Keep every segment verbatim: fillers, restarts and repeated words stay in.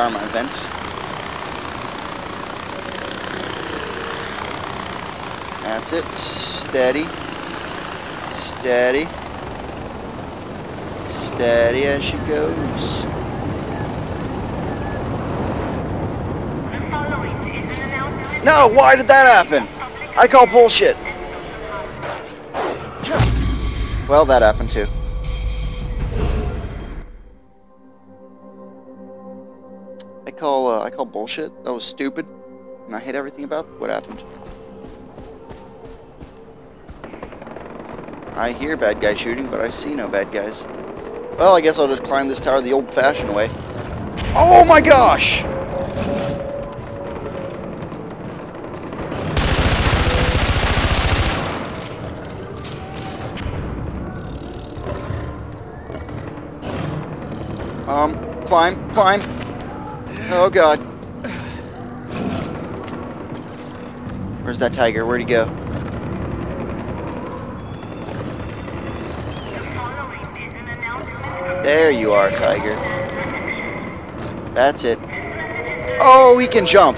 Karma event. That's it. Steady. Steady. Steady as she goes. No! Why did that happen? I call bullshit. Well, that happened too. I call, uh, I call bullshit. That was stupid. And I hate everything about what happened. I hear bad guy shooting, but I see no bad guys. Well, I guess I'll just climb this tower the old-fashioned way. Oh my gosh! Um, climb, climb. Oh god. Where's that tiger? Where'd he go? There you are, tiger. That's it. Oh, he can jump.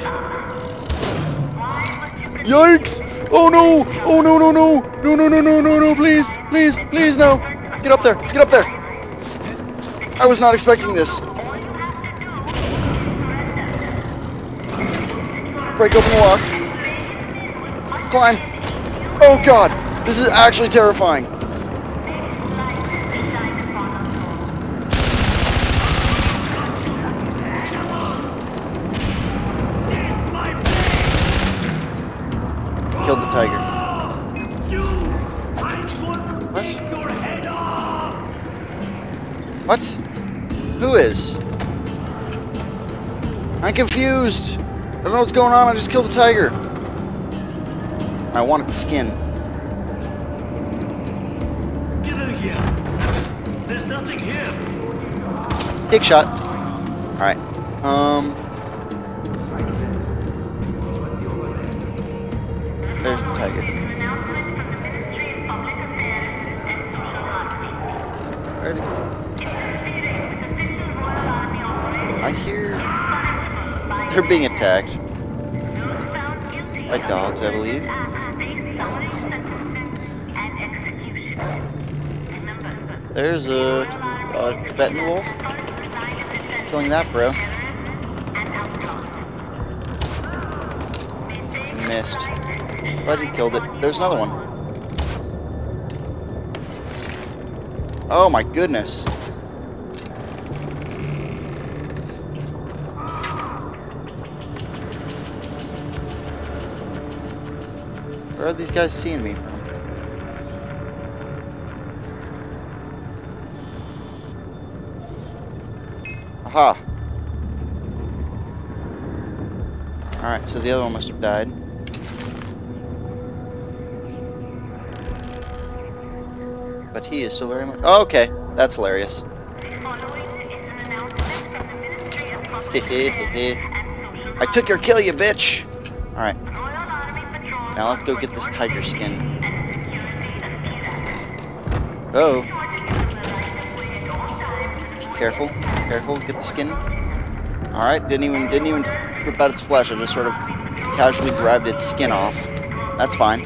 Yikes! Oh no! Oh no no no! No no no no no no! Please! Please! Please no! Get up there! Get up there! I was not expecting this. Break open the lock. Climb. Oh god, this is actually terrifying. Killed the tiger. What? What? Who is? I'm confused. I don't know what's going on. I just killed a tiger. I wanted the skin. Get out of here. There's nothing here. Big shot. All right. Um. There's the tiger. Where'd it go? I hear they're being attacked by dogs, I believe. There's a, a Tibetan wolf killing that bro. Missed. But he killed it. There's another one. Oh my goodness. Where are these guys seeing me from? Aha! Alright, so the other one must have died. But he is still very much... Oh, okay, that's hilarious. I took your kill, you bitch! Alright. Now let's go get this tiger skin. Oh. Careful, careful, get the skin. Alright, didn't even didn't even rip out its flesh, I just sort of casually grabbed its skin off. That's fine.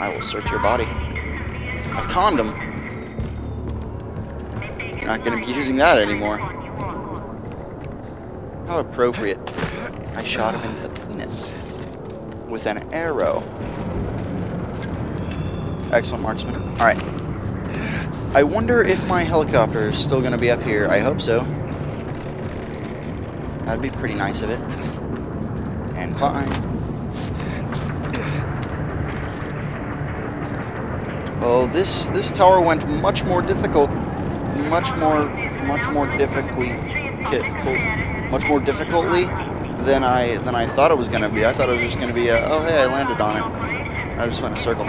I will search your body. A condom? You're not gonna be using that anymore. How appropriate. I shot him in the penis. With an arrow. Excellent marksman. Alright. I wonder if my helicopter is still going to be up here. I hope so. That'd be pretty nice of it. And climb. Well, this this tower went much more difficult. Much more, much more difficultly. Much more difficultly. Than I than I thought it was going to be. I thought it was just going to be a, oh hey, I landed on it. I just went in a circle.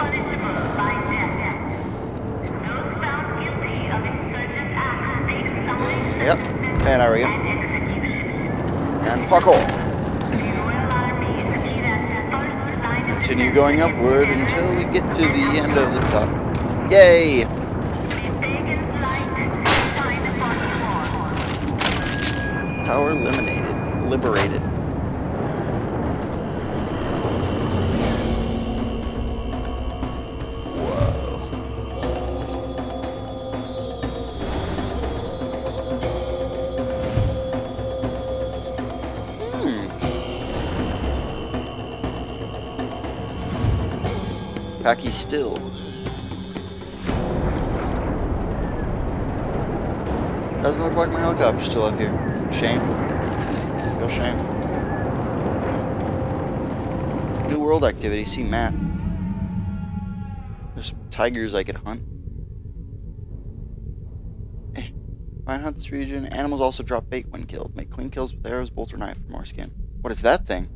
Yep. And there we go. And parkour. Continue going upward until we get to the end of the top. Yay! power eliminated, liberated. Packy still. Doesn't look like my helicopter's still up here. Shame. Real shame. New world activity, see map. There's some tigers I could hunt. Eh. Fine hunt this region. Animals also drop bait when killed. Make clean kills with arrows, bolts, or knife for more skin. What is that thing?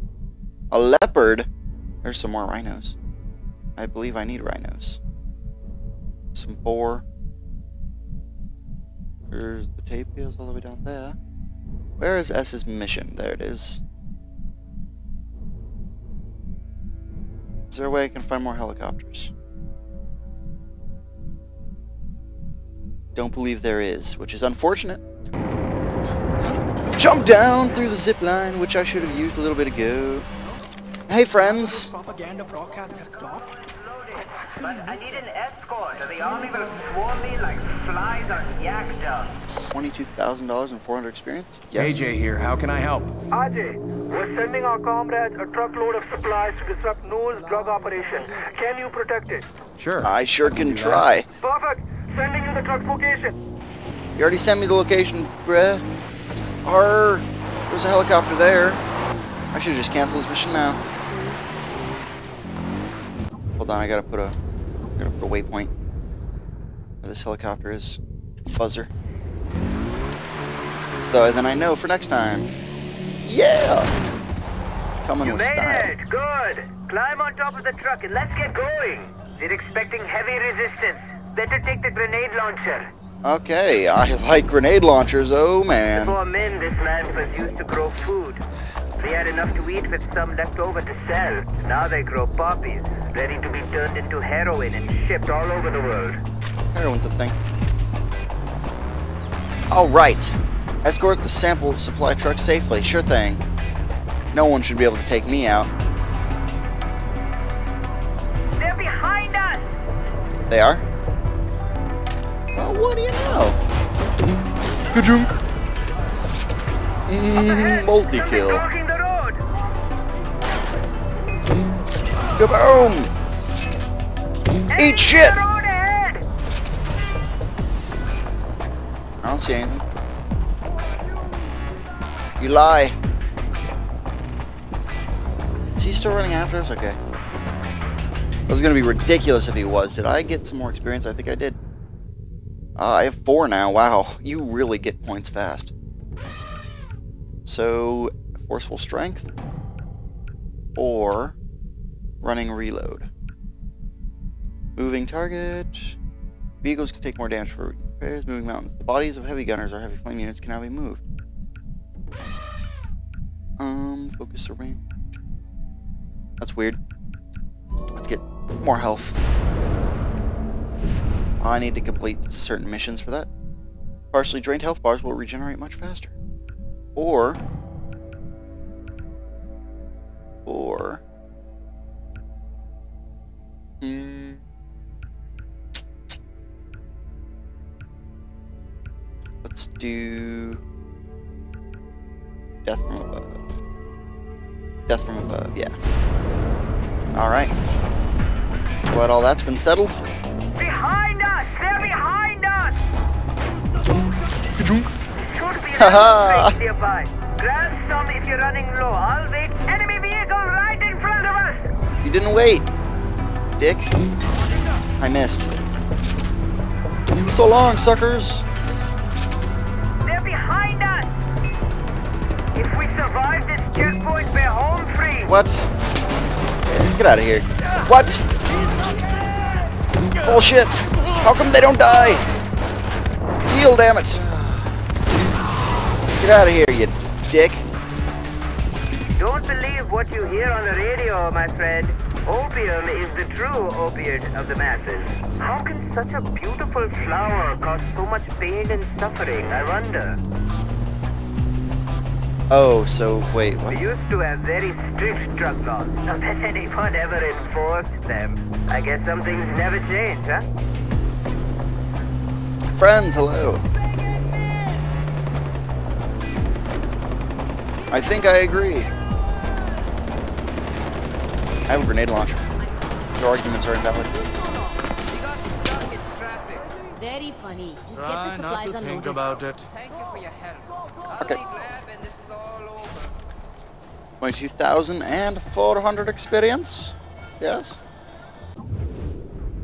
A leopard? There's some more rhinos. I believe I need rhinos. Some boar. There's the tapirs all the way down there. Where is S's mission? There it is. Is there a way I can find more helicopters? Don't believe there is, which is unfortunate. Jump down through the zip line, which I should have used a little bit ago. Hey friends! Propaganda broadcast has stopped. But I need an escort. The army will swarm me like flies on yak dust. twenty-two thousand dollars and four hundred experience? Yes. A J here, how can I help? Ajay, we're sending our comrades a truckload of supplies to disrupt Noel's drug operation. Can you protect it? Sure. I sure can try. Perfect! Sending you the truck's location. You already sent me the location, bruh. Arr! There's a helicopter there. I should've just canceled this mission now. Hold on, I gotta put a, gotta put a waypoint where this helicopter is. Buzzer. So then I know for next time. Yeah! Coming with style. You made it! Good! Climb on top of the truck and let's get going! They're expecting heavy resistance. Better take the grenade launcher. Okay, I like grenade launchers, oh man. The four men this land was used to grow food. They had enough to eat with some left over to sell. Now they grow poppies, ready to be turned into heroin and shipped all over the world. Heroin's a thing. Alright. Escort the sample supply truck safely. Sure thing. No one should be able to take me out. They're behind us! They are? Well, what do you know? Ka-junk. Mmm, multi-kill. Kaboom! Eat shit! I don't see anything. You lie. Is he still running after us? Okay. That was gonna be ridiculous if he was. Did I get some more experience? I think I did. Uh, I have four now. Wow. You really get points fast. So, forceful strength or running reload. Moving target. Vehicles can take more damage for repairs. Moving mountains. The bodies of heavy gunners or heavy flame units can now be moved. Um, focus array. That's weird. Let's get more health. I need to complete certain missions for that. Partially drained health bars will regenerate much faster. Or... Or... Hmm... Let's do... Death from above. Death from above, yeah. Alright. Glad all that's been settled. Behind us! They're behind us! Ka-junk! Haha! Grab some if you're running low. I'll wait. Enemy vehicle right in front of us! You didn't wait, dick. I missed. So long, suckers! They're behind us! If we survive this checkpoint, we're home free! What? Get out of here. What? Bullshit! How come they don't die? Heal, damn it! Get out of here, you dick. Don't believe what you hear on the radio, my friend. Opium is the true opiate of the masses. How can such a beautiful flower cause so much pain and suffering, I wonder? Oh, so wait, what? We used to have very strict drug laws. Not that anyone ever enforced them. I guess some things never change, huh? Friends, hello. I think I agree. I have a grenade launcher. Your arguments are invalid. Very funny. Just get the supplies unloaded. Think about it. Thank you for your help. Okay. My two thousand four hundred experience. Yes.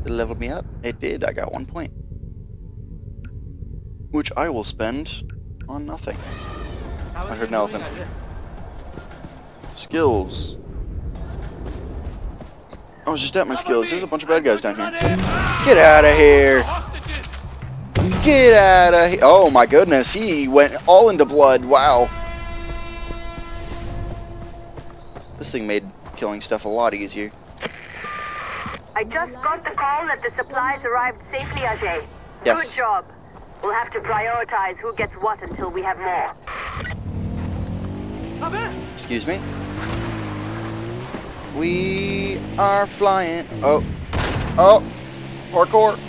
It leveled me up. It did. I got one point, which I will spend on nothing. I heard an elephant. Skills. I was just at my skills. There's a bunch of bad guys down here. Get out of here. Get out of here. Oh my goodness. He went all into blood. Wow. This thing made killing stuff a lot easier. I just got the call that the supplies arrived safely, Ajay. Yes. Good job. We'll have to prioritize who gets what until we have more. Excuse me. We are flying. Oh. Oh. Parkour.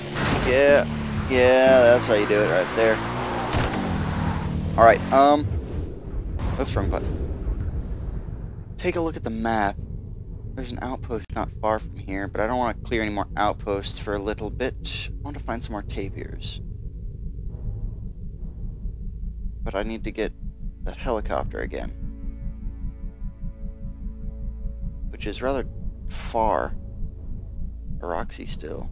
Yeah. Yeah, that's how you do it right there. Alright, um. Oops, wrong button. Take a look at the map. There's an outpost not far from here, but I don't want to clear any more outposts for a little bit. I want to find some more tapirs. But I need to get that helicopter again, which is rather far. Roxy still.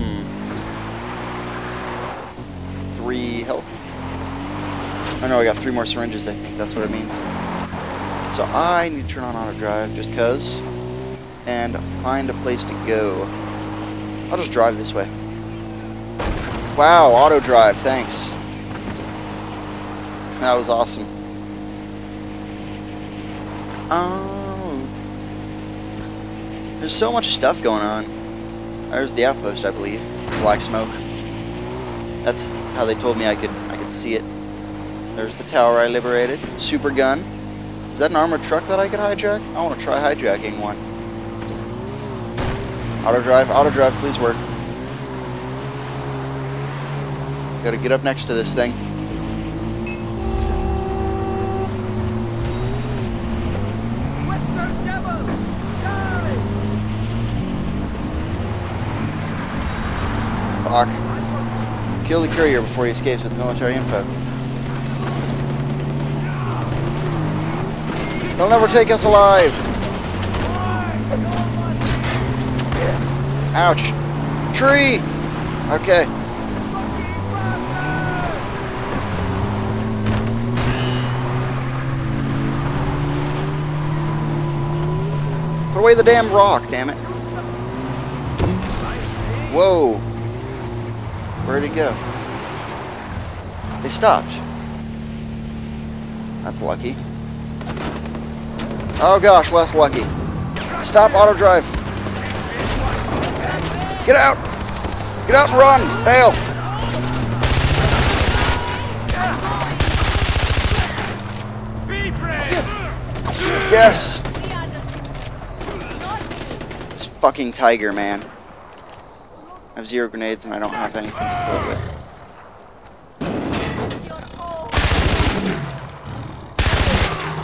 Hmm. Three health. Oh no, I got three more syringes, I think. That's what it means. So I need to turn on auto drive just cuz, and find a place to go. I'll just drive this way. Wow, auto drive, thanks. That was awesome. Oh. There's so much stuff going on. There's the outpost, I believe. It's the black smoke. That's how they told me I could I could see it. There's the tower I liberated. Super gun. Is that an armored truck that I could hijack? I want to try hijacking one. Auto drive, auto drive, please work. Gotta get up next to this thing. Western Devil! Die! Fuck. Kill the courier before he escapes with military info. They'll never take us alive! Yeah. Ouch. Tree! Okay. Away the damn rock, damn it. Whoa. Where'd he go? They stopped. That's lucky. Oh gosh, less lucky. Stop auto drive. Get out! Get out and run! Tail! Yes! Fucking tiger, man. I have zero grenades and I don't have anything to play with.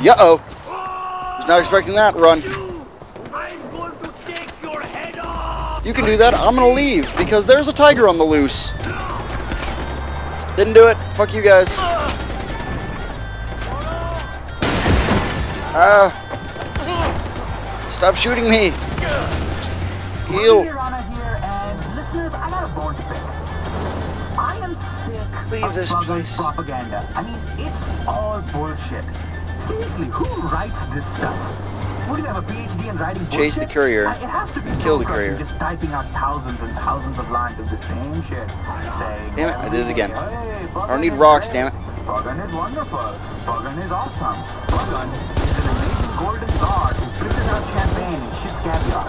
Yo-oh! Was not expecting that. Run. You can do that. I'm gonna leave because there's a tiger on the loose. Didn't do it. Fuck you guys. Ah! Uh, stop shooting me. Heal. Leave this place. Propaganda. I mean, it's all bullshit. Seriously, who writes this stuff? Would you have a P H D in writing bullshit? Chase the courier. Uh, it has to be Kill the courier. Just typing out thousands and thousands of lines of the same shit. Say, damn it! I did it again. Hey, I don't need rocks, great. Damn it. Boggan is wonderful. Boggan is awesome. Boggan is an amazing golden god who filters out champagne and shit caviar.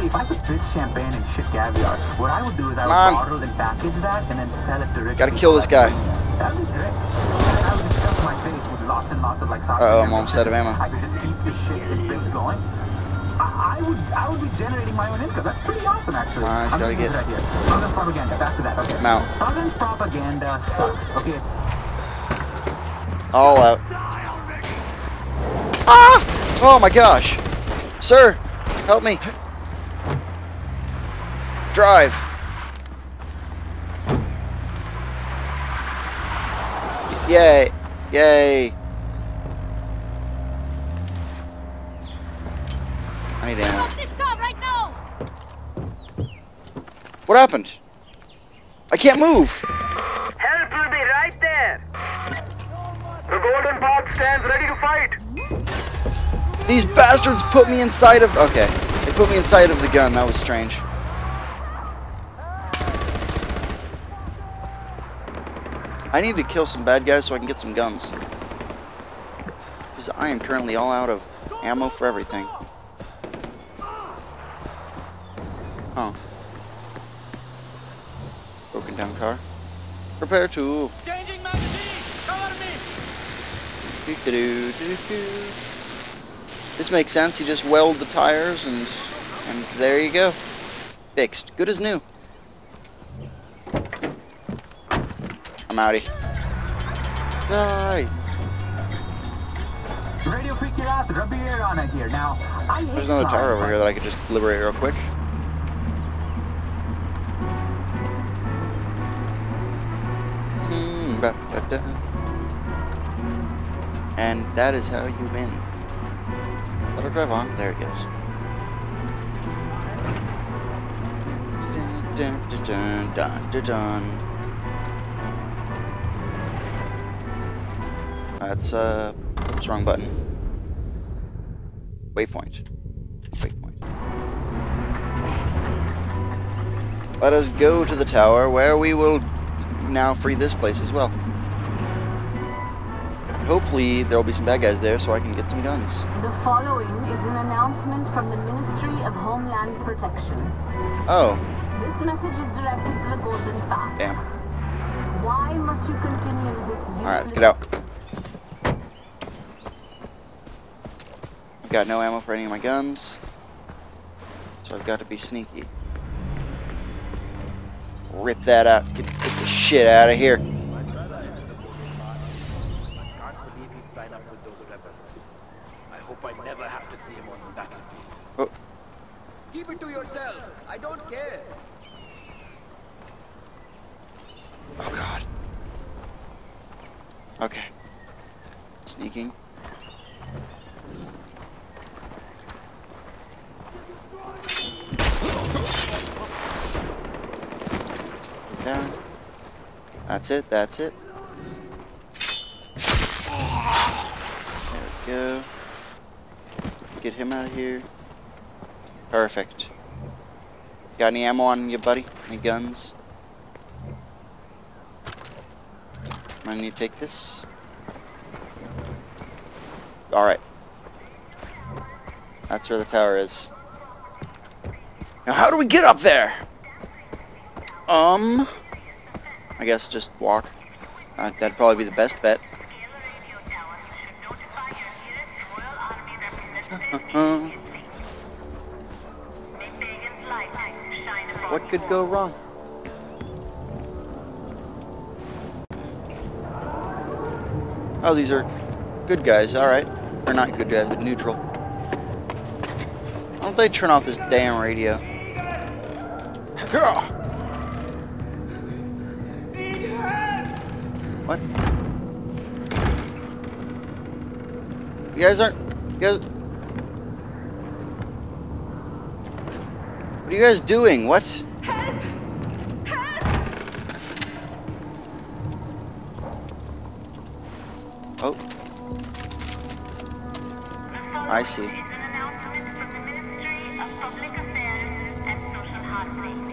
If I could fish champagne and shit caviar, what I would do is I would bottle and package that and then sell it directly. Gotta kill this guy. Uh oh, I'm almost out of ammo. I could just keep this shit this thing's going. I, I would I would be generating my own income. That's pretty awesome, actually. Nice, gotta get it. Southern propaganda. Back to that. Okay. Mount. Southern propaganda sucks. Okay. All out. Ah! Oh my gosh, sir, help me. Drive. Yay! Yay! I need ammo. This car right now. What happened? I can't move. Help will be right there. The Golden Path stands ready to fight. These bastards put me inside of. Okay, they put me inside of the gun. That was strange. I need to kill some bad guys so I can get some guns, because I am currently all out of ammo for everything. Oh. Broken down car. Prepare to. Changing magazine! Cover me! Do-do-do, do-do. This makes sense. You just weld the tires and and there you go. Fixed. Good as new. Howdy. Die. Radio freak you out, rub your ear on it here. Now, I hate There's another tire over here that I could just liberate real quick. And that is how you win. Let her drive on. There it goes. Dun dun dun dun dun dun. That's uh, that's wrong button. Waypoint. Waypoint. Let us go to the tower where we will now free this place as well. Hopefully there will be some bad guys there so I can get some guns. The following is an announcement from the Ministry of Homeland Protection. Oh. This message is directed to the Golden Path. Damn. Why must you continue this useless... Alright, let's get out. I've got no ammo for any of my guns, so I've got to be sneaky. Rip that out. Get, get the shit out of here. Oh. Keep it to yourself. I don't care. Oh God. Okay. Sneaking. Down. That's it, that's it. There we go. Get him out of here. Perfect. Got any ammo on you, buddy? Any guns? I need to take this. Alright. That's where the tower is. Now how do we get up there? Um, I guess just walk. Uh, that'd probably be the best bet. What could go wrong? Oh, these are good guys. All right, or not good guys, but neutral. Why don't they turn off this damn radio? Gah! What? You guys aren't... You guys... What are you guys doing? What? Help! Help! Oh. I see.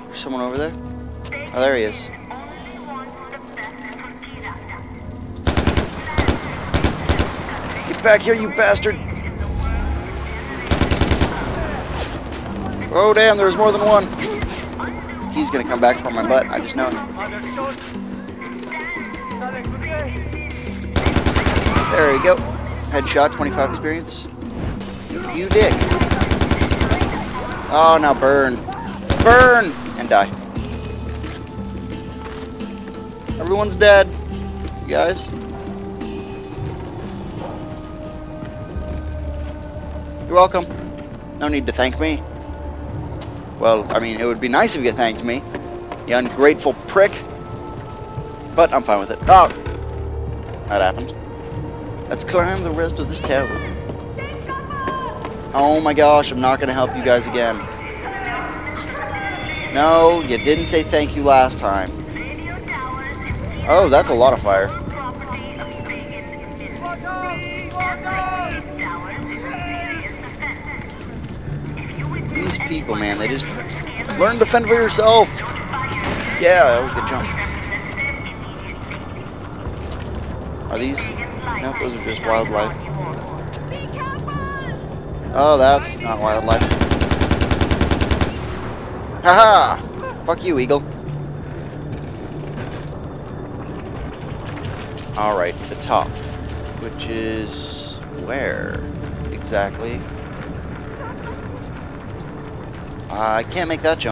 There's someone over there? Oh, there he is. Back here, you bastard! Oh damn, there's more than one. He's gonna come back for my butt. I just know it. There we go. Headshot, twenty-five experience. You dick. Oh, now burn. Burn! And die. Everyone's dead. You guys. You're welcome. No need to thank me. Well, I mean, it would be nice if you thanked me, you ungrateful prick. But I'm fine with it. Oh! That happened. Let's climb the rest of this tower. Oh my gosh, I'm not going to help you guys again. No, you didn't say thank you last time. Oh, that's a lot of fire. These people, man, they just... Learn to fend for yourself! Yeah, that was a good jump. Are these? No, nope, those are just wildlife. Oh, that's not wildlife. Haha! Fuck you, eagle. Alright, to the top. Which is... where? Exactly. I can't make that jump.